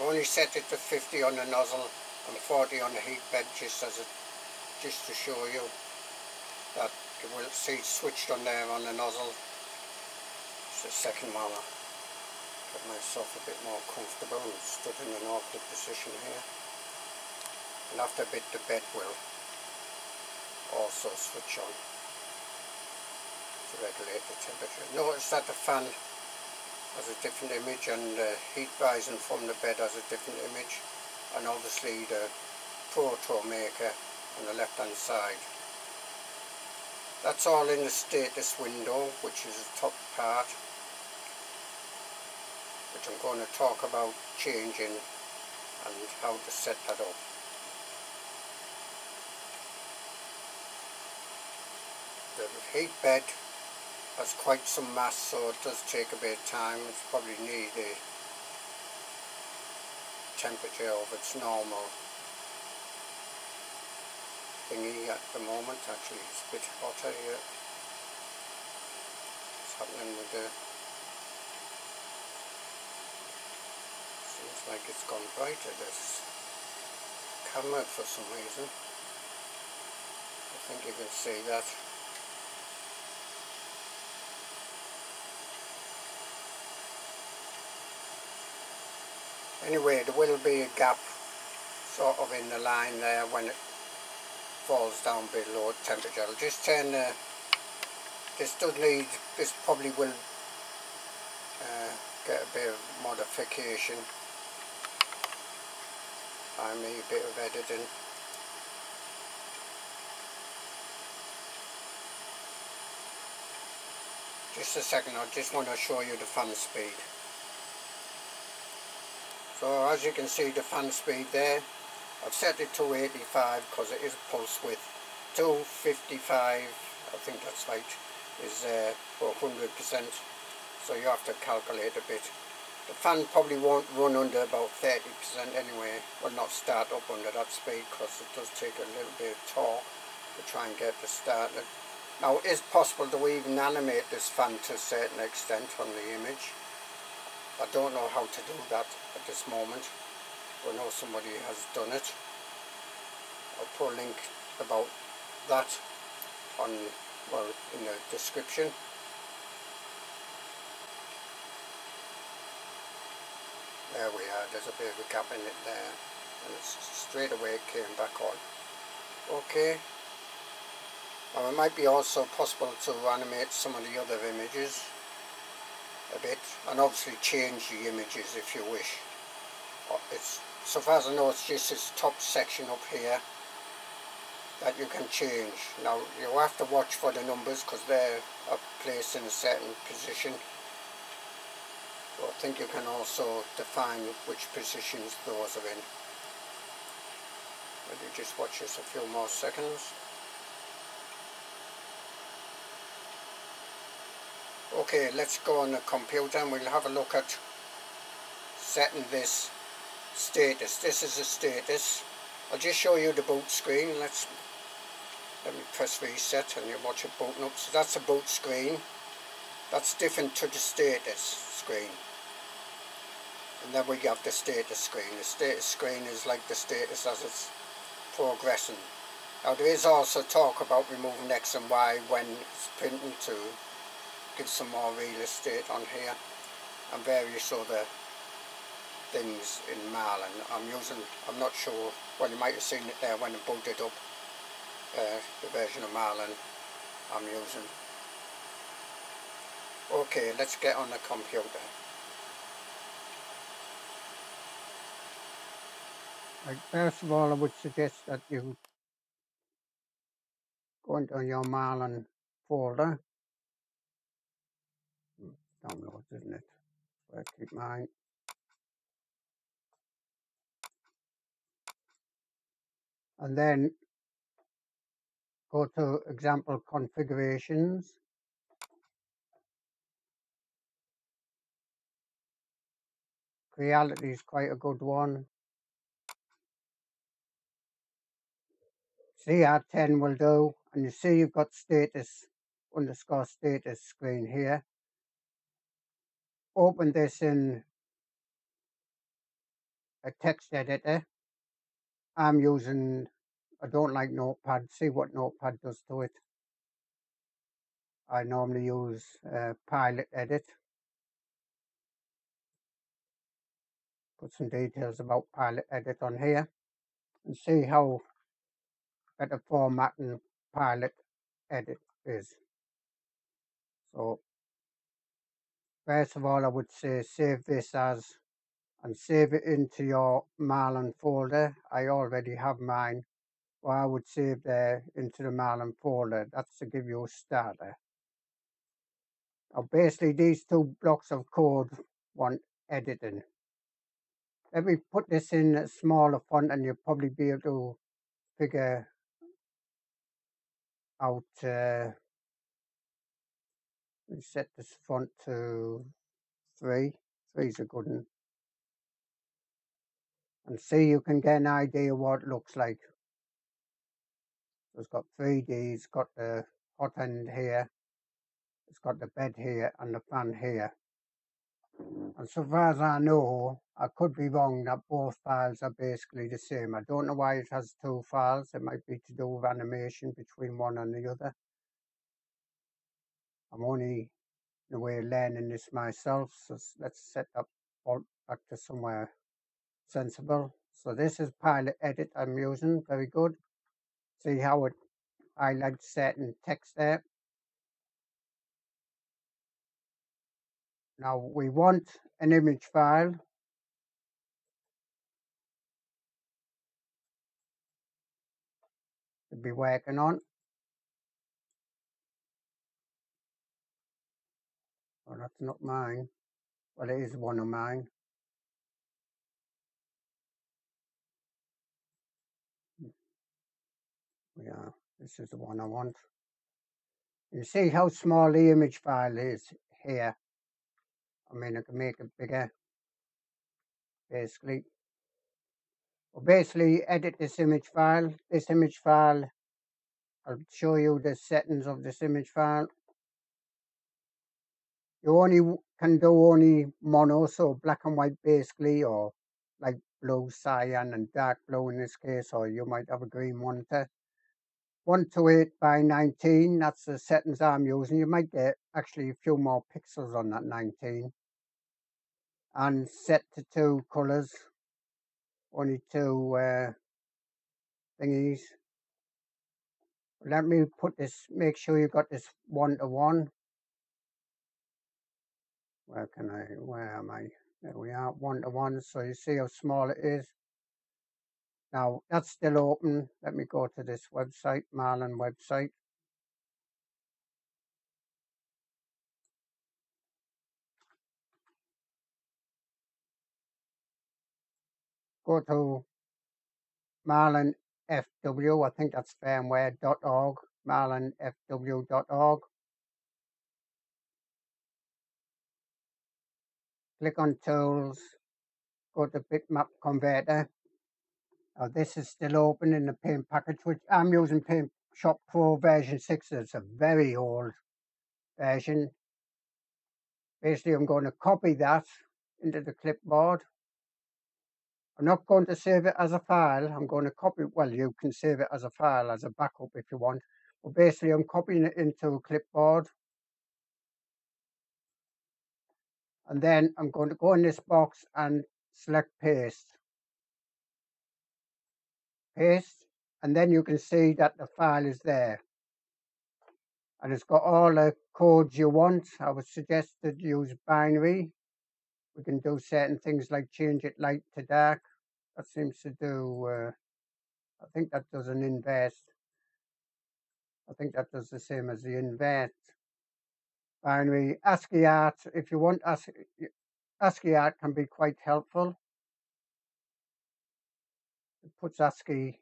I've only set it to 50 on the nozzle and 40 on the heat bed, just to show you that you will see it switched on there on the nozzle. It's the second one. Get myself a bit more comfortable and stood in an awkward position here. And after a bit, the bed will also switch on to regulate the temperature. Notice that the fan has a different image, and the heat rising from the bed has a different image, and obviously the proto maker on the left hand side. That's all in the status window, which is the top part, which I'm going to talk about changing and how to set that up. The heat bed has quite some mass, so it does take a bit of time. It's probably need a temperature of its normal thingy at the moment. Actually, it's a bit hotter here. What's happening with the... Seems like it's gone brighter, this camera, for some reason. I think you can see that. Anyway, there will be a gap sort of in the line there when it falls down below temperature. I'll just turn the... This probably will get a bit of modification by me, a bit of editing. Just a second, I just want to show you the fan speed. So as you can see, the fan speed there, I've set it to 85 because it is pulse width. 255, I think that's right, is 100%, so you have to calculate a bit. The fan probably won't run under about 30% anyway, will not start up under that speed because it does take a little bit of torque to try and get it started. Now it is possible to even animate this fan to a certain extent on the image. I don't know how to do that at this moment. I know somebody has done it. I'll put a link about that on, well, in the description. There we are, there's a bit of a gap in it there, and it's straight away it came back on. Okay. Now it might be also possible to animate some of the other images a bit, and obviously change the images if you wish. It's, so far as I know, it's just this top section up here that you can change. Now you have to watch for the numbers because they are placed in a certain position. But I think you can also define which positions those are in. But you just watch this a few more seconds. Okay, let's go on the computer and we'll have a look at setting this status. This is the status. I'll just show you the boot screen. Let me press reset and you watch it booting up. So that's the boot screen. That's different to the status screen. And then we have the status screen. The status screen is like the status as it's progressing. Now there is also talk about removing X and Y when it's printing to give some more real estate on here, and various other things in Marlin. I'm not sure, well, you might have seen it there when I booted up the version of Marlin I'm using. Okay, let's get on the computer. First of all, I would suggest that you go into your Marlin folder. Downloads, isn't it? Where I keep mine. And then go to example configurations. Creality is quite a good one. CR10 will do, and you see you've got status underscore status screen here. Open this in a text editor. I'm using, I don't like Notepad. See what Notepad does to it. I normally use Pilot Edit. Put some details about Pilot Edit on here and see how better formatting Pilot Edit is. So first of all, I would say save this as, and save it into your Marlin folder. I already have mine, but I would save there into the Marlin folder. That's to give you a starter. Now basically these two blocks of code want editing. Let me put this in a smaller font and you'll probably be able to figure out. Let me set this font to 3. 3's a good one. And see, you can get an idea what it looks like. So it's got 3Ds, it's got the hot end here. It's got the bed here and the fan here. And so far as I know, I could be wrong that both files are basically the same. I don't know why it has two files. It might be to do with animation between one and the other. I'm only in a way learning this myself, so let's set up back to somewhere sensible. So this is Pilot Edit I'm using. Very good. See how it highlights certain text there. Now we want an image file. To be working on. Oh, that's not mine. Well, it is one of mine. Yeah, this is the one I want. You see how small the image file is here. I mean, I can make it bigger, basically. Well, basically, edit this image file. This image file, I'll show you the settings of this image file. You only can do only mono, so black and white basically, or like blue, cyan, and dark blue in this case, or you might have a green one too. 128 by 19, that's the settings I'm using. You might get actually a few more pixels on that 19. And set to 2 colours, only 2 thingies. Let me put this, make sure you've got this 1 to 1. Where am I? There we are, 1 to 1, so you see how small it is. Now that's still open. Let me go to this website, Marlin website. Go to MarlinFW, I think that's firmware.org, MarlinFW.org. Click on Tools, go to Bitmap Converter. Now this is still open in the paint package, which I'm using Paint Shop Pro version 6. It's a very old version. Basically, I'm going to copy that into the clipboard. I'm not going to save it as a file. I'm going to copy it. Well, you can save it as a file, as a backup if you want. But basically, I'm copying it into a clipboard. And then I'm going to go in this box and select Paste. Paste, and then you can see that the file is there and it's got all the codes you want. I would suggest that you use binary. We can do certain things like change it light to dark. That seems to do I think that does an inverse. I think that does the same as the inverse. Binary, ASCII art, if you want ASCII art can be quite helpful. It puts ASCII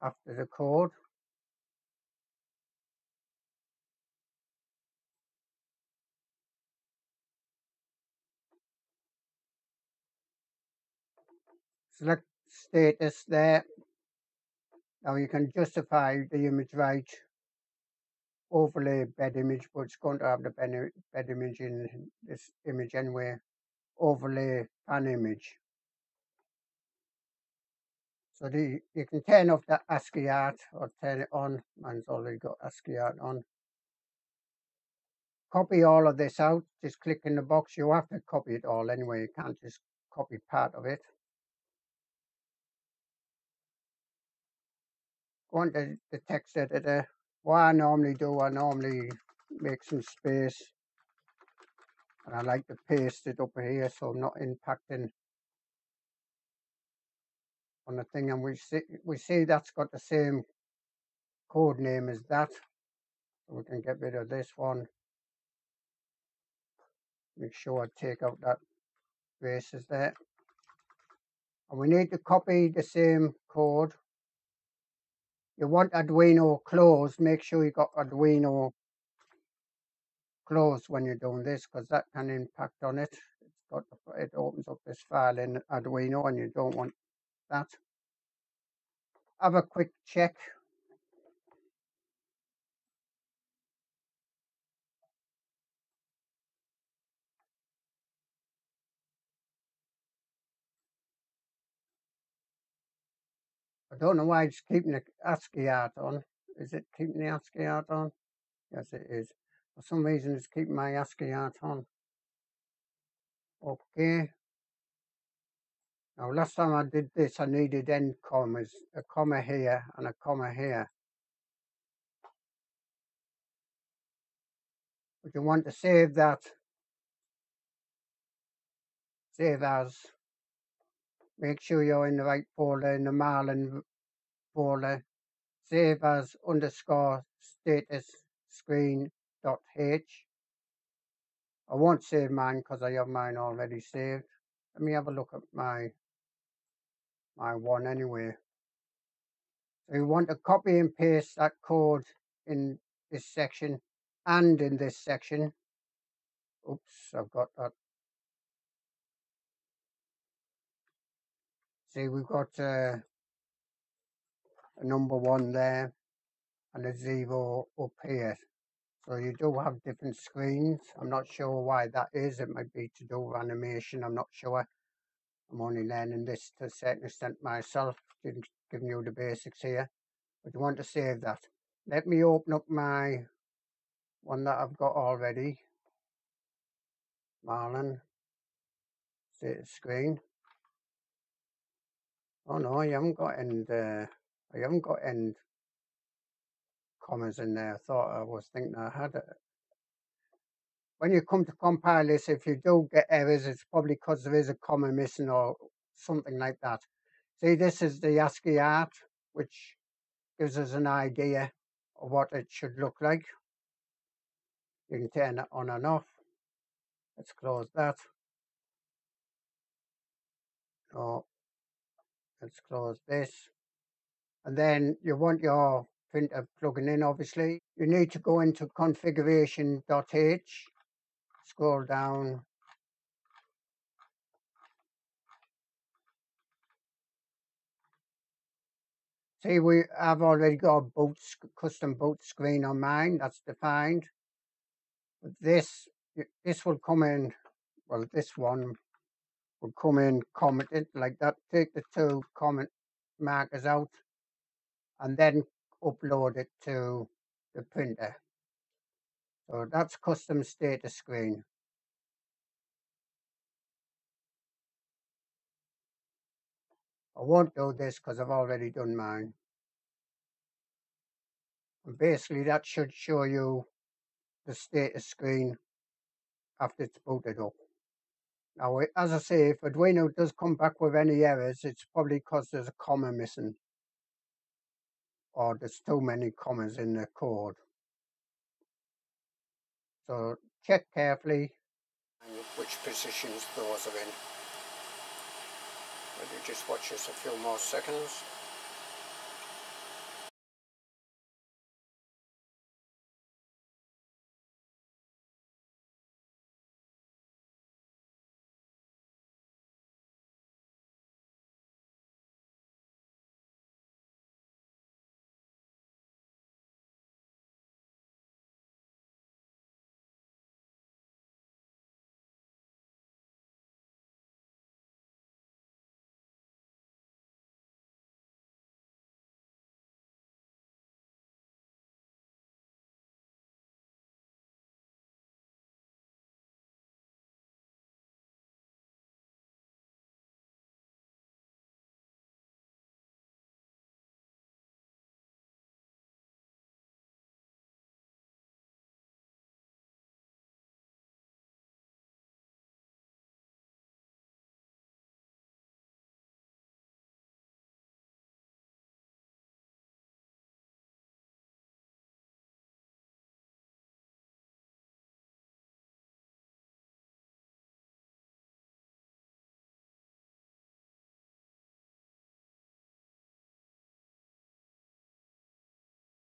after the code. Select status there. Now you can justify the image right. Overlay bed image, but it's going to have the bed image in this image anyway. overlay an image. So you can turn off the ASCII art or turn it on. Mine's already got ASCII art on. Copy all of this out. Just click in the box. You have to copy it all anyway. You can't just copy part of it. Go on to the text editor. What I normally do, I normally make some space. And I like to paste it up here so I'm not impacting on the thing, and we see that's got the same code name as that, so we can get rid of this one. Make sure I take out that braces there, and we need to copy the same code. You want Arduino closed. Make sure you got Arduino closed when you're doing this, because that can impact on it. It's got it opens up this file in Arduino, and you don't want that. Have a quick check. I don't know why it's keeping the ASCII art on. Is it keeping the ASCII art on? Yes, it is. For some reason, it's keeping my ASCII art on. Okay. Now, last time I did this, I needed end commas, a comma here and a comma here. But you want to save that. Save as. Make sure you're in the right folder, in the Marlin folder. Save as _Statusscreen.h. I won't save mine because I have mine already saved. Let me have a look at my one anyway. So you want to copy and paste that code in this section and in this section. Oops, I've got that. See, we've got a number 1 there and a 0 up here. So you do have different screens. I'm not sure why that is. It might be to do with animation. I'm not sure. I'm only learning this to a certain extent myself, giving you the basics here. But you want to save that. Let me open up my one that I've got already. Marlin. Status screen. Oh no, I haven't got end. I haven't got end commas in there. I thought I was thinking I had it. When you come to compile this, if you do get errors, it's probably because there is a comma missing or something like that. See, this is the ASCII art, which gives us an idea of what it should look like. You can turn it on and off. Let's close that. So let's close this. And then you want your printer plugging in, obviously. You need to go into configuration.h, scroll down. See, I've already got a custom boot screen on mine, that's defined. But this will come in, well, this one will come in commented like that. Take the two comment markers out and then upload it to the printer. So that's custom status screen. I won't do this because I've already done mine. And basically that should show you the status screen after it's booted up. Now, as I say, if Arduino does come back with any errors, it's probably because there's a comma missing, or there's too many commas in the code. So check carefully which positions those are in. Maybe just watch this a few more seconds.